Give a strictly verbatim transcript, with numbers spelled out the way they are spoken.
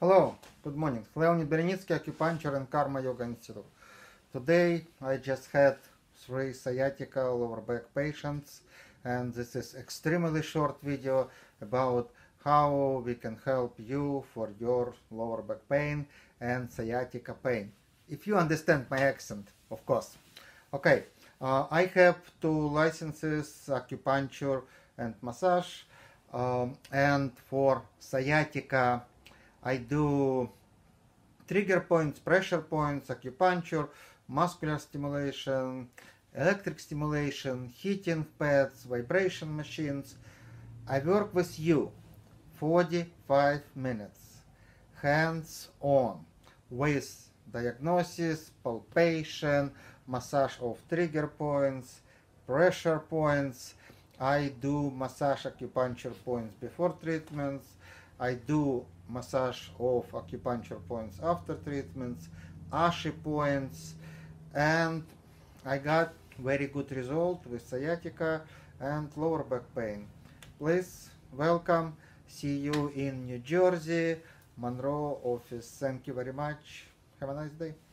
Hello, good morning. Leon Belenitsky, acupuncture and karma yoga institute. Today I just had three sciatica lower back patients, and this is extremely short video about how we can help you for your lower back pain and sciatica pain. If you understand my accent, of course. Okay, uh, I have two licenses, acupuncture and massage, um, and for sciatica I do trigger points, pressure points, acupuncture, muscular stimulation, electric stimulation, heating pads, vibration machines. I work with you forty-five minutes, hands-on, with diagnosis, palpation, massage of trigger points, pressure points. I do massage acupuncture points before treatments. I do massage of acupuncture points after treatments, ashi points, and I got very good result with sciatica and lower back pain. Please welcome. See you in New Jersey, Monroe office. Thank you very much. Have a nice day.